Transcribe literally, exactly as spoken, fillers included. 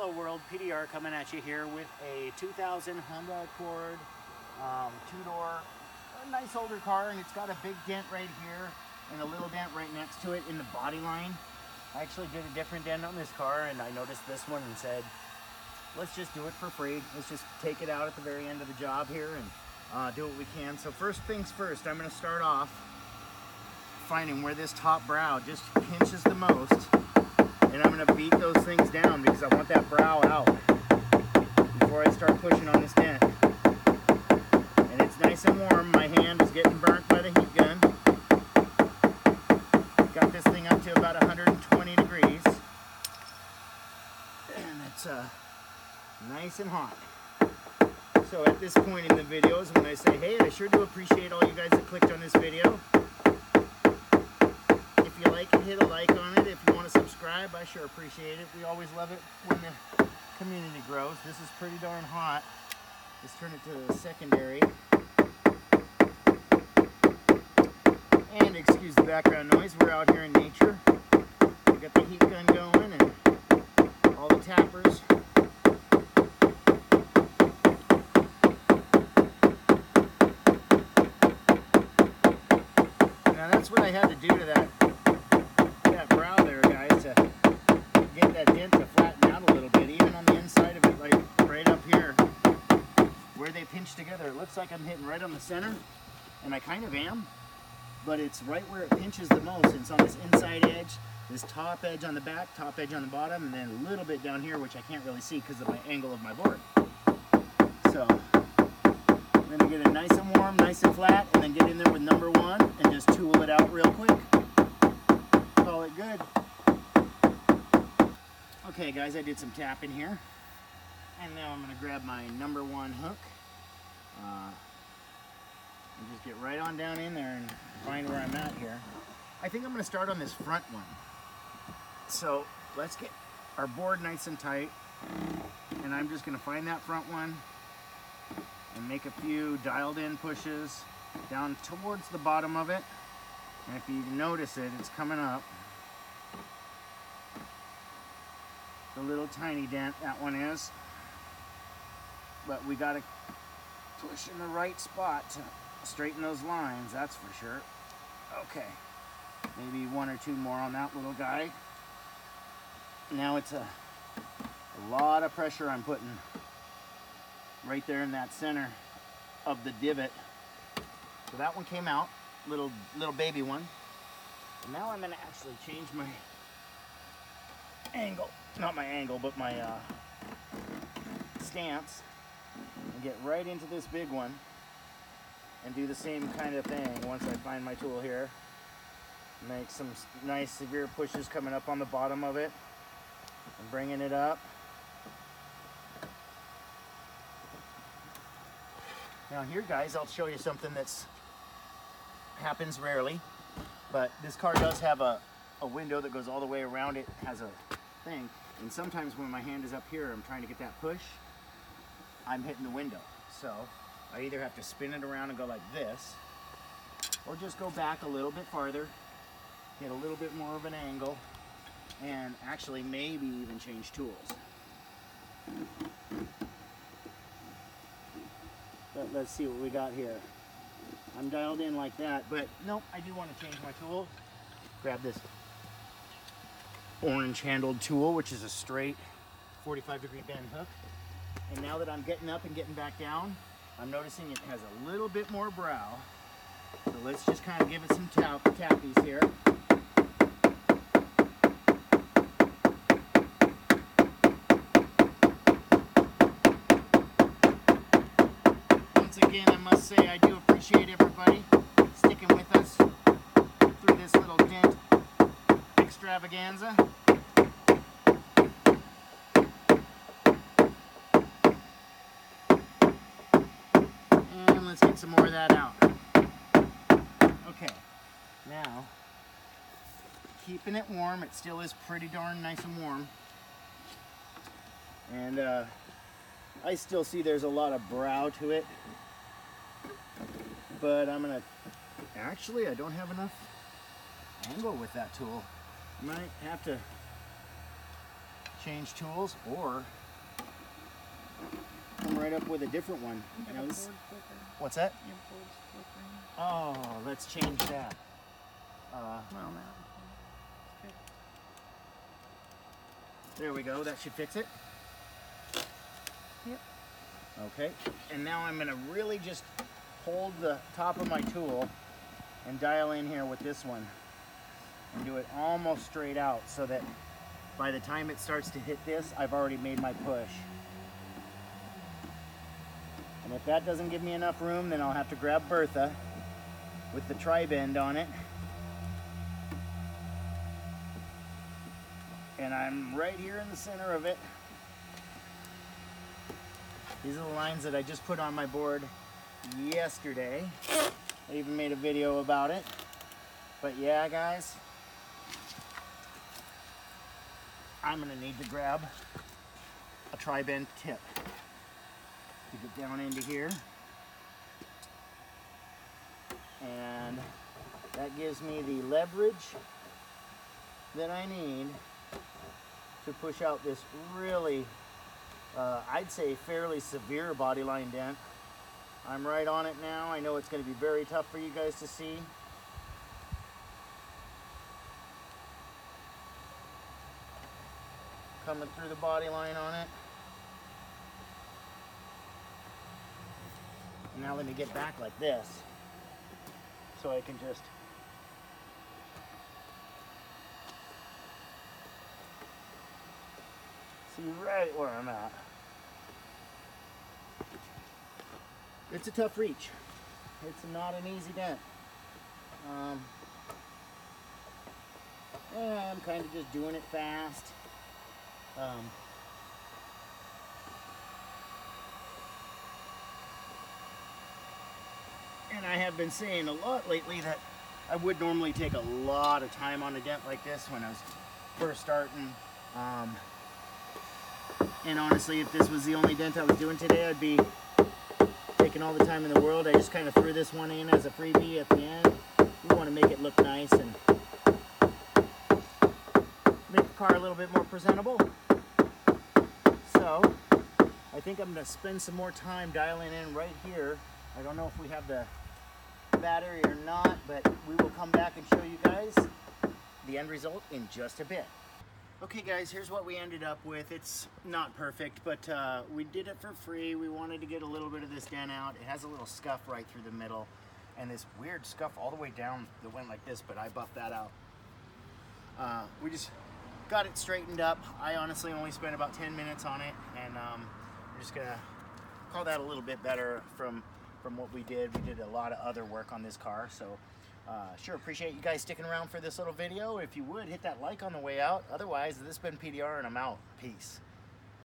Hello World P D R coming at you here with a two thousand Honda Accord, um, two-door, a nice older car, and it's got a big dent right here and a little dent right next to it in the body line. I actually did a different dent on this car, and I noticed this one and said, let's just do it for free. Let's just take it out at the very end of the job here and uh, do what we can. So first things first, I'm gonna start off finding where this top brow just pinches the most, and I'm gonna beat those things down because I want that brow out before I start pushing on this dent. And it's nice and warm. My hand is getting burnt by the heat gun. Got this thing up to about one hundred twenty degrees. And it's uh, nice and hot. So at this point in the videos, when I say, hey, I sure do appreciate all you guys that clicked on this video. If you like it, hit a like on it. If you want to subscribe, I sure appreciate it. We always love it when the community grows. This is pretty darn hot. Let's turn it to the secondary. And excuse the background noise. We're out here in nature. We got the heat gun going and all the tappers. Now that's what I had to do to that brow there, guys, to get that dent to flatten out a little bit, even on the inside of it, like right up here where they pinch together. It looks like I'm hitting right on the center, and I kind of am, but it's right where it pinches the most, and it's on this inside edge, this top edge on the back, top edge on the bottom, and then a little bit down here, which I can't really see because of my angle of my board. So I'm gonna get it nice and warm, nice and flat, and then get in there with number one and just tool it out real quick. Call it good. Okay guys, I did some tapping here, and now I'm going to grab my number one hook uh, and just get right on down in there and find where I'm at here. I think I'm going to start on this front one. So let's get our board nice and tight, and I'm just going to find that front one and make a few dialed in pushes down towards the bottom of it. And if you notice it, it's coming up. The little tiny dent, that one is. But we got to push in the right spot to straighten those lines, that's for sure. Okay, maybe one or two more on that little guy. Now it's a, a lot of pressure I'm putting right there in that center of the divot. So that one came out. Little little baby one. And now I'm gonna actually change my angle, not my angle, but my uh, stance, and get right into this big one and do the same kind of thing. Once I find my tool here, make some nice severe pushes coming up on the bottom of it and bringing it up. Now here, guys, I'll show you something that's happens rarely, but this car does have a, a window that goes all the way around. It has a thing, and sometimes when my hand is up here, I'm trying to get that push, I'm hitting the window. So I either have to spin it around and go like this, or just go back a little bit farther, get a little bit more of an angle, and actually maybe even change tools. But let's see what we got here. I'm dialed in like that, but nope, I do want to change my tool. Grab this orange handled tool, which is a straight forty-five degree bend hook. And now that I'm getting up and getting back down, I'm noticing it has a little bit more brow. So let's just kind of give it some tap tappies here. Again, I must say I do appreciate everybody sticking with us through this little dent extravaganza. And let's get some more of that out. Okay, now keeping it warm. It still is pretty darn nice and warm. And uh, I still see there's a lot of brow to it. But I'm gonna, actually I don't have enough angle with that tool. Might have to change tools, or come right up with a different one. You know, this, what's that? Oh, let's change that. Uh, well, now. There we go, that should fix it. Yep. Okay, and now I'm gonna really just hold the top of my tool and dial in here with this one and do it almost straight out so that by the time it starts to hit this, I've already made my push. And if that doesn't give me enough room, then I'll have to grab Bertha with the tri-bend on it. And I'm right here in the center of it. These are the lines that I just put on my board yesterday. I even made a video about it. But yeah, guys, I'm gonna need to grab a tri-bend tip to get down into here. And that gives me the leverage that I need to push out this really, uh, I'd say fairly severe bodyline dent. I'm right on it now. I know it's going to be very tough for you guys to see. Coming through the bodyline on it. Now let me get back like this so I can just right where I'm at. It's a tough reach. It's not an easy dent. Um, yeah, I'm kind of just doing it fast. Um, and I have been saying a lot lately that I would normally take a lot of time on a dent like this when I was first starting. Um, And honestly, if this was the only dent I was doing today, I'd be taking all the time in the world. I just kind of threw this one in as a freebie at the end. We want to make it look nice and make the car a little bit more presentable. So, I think I'm going to spend some more time dialing in right here. I don't know if we have the battery or not, but we will come back and show you guys the end result in just a bit. Okay guys, here's what we ended up with. It's not perfect, but uh, we did it for free. We wanted to get a little bit of this dent out. It has a little scuff right through the middle and this weird scuff all the way down that went like this, but I buffed that out. Uh, we just got it straightened up. I honestly only spent about ten minutes on it, and um, I'm just gonna call that a little bit better from, from what we did. We did a lot of other work on this car, so. Uh, sure, appreciate you guys sticking around for this little video. If you would, hit that like on the way out. Otherwise, this has been P D R, and I'm out. Peace.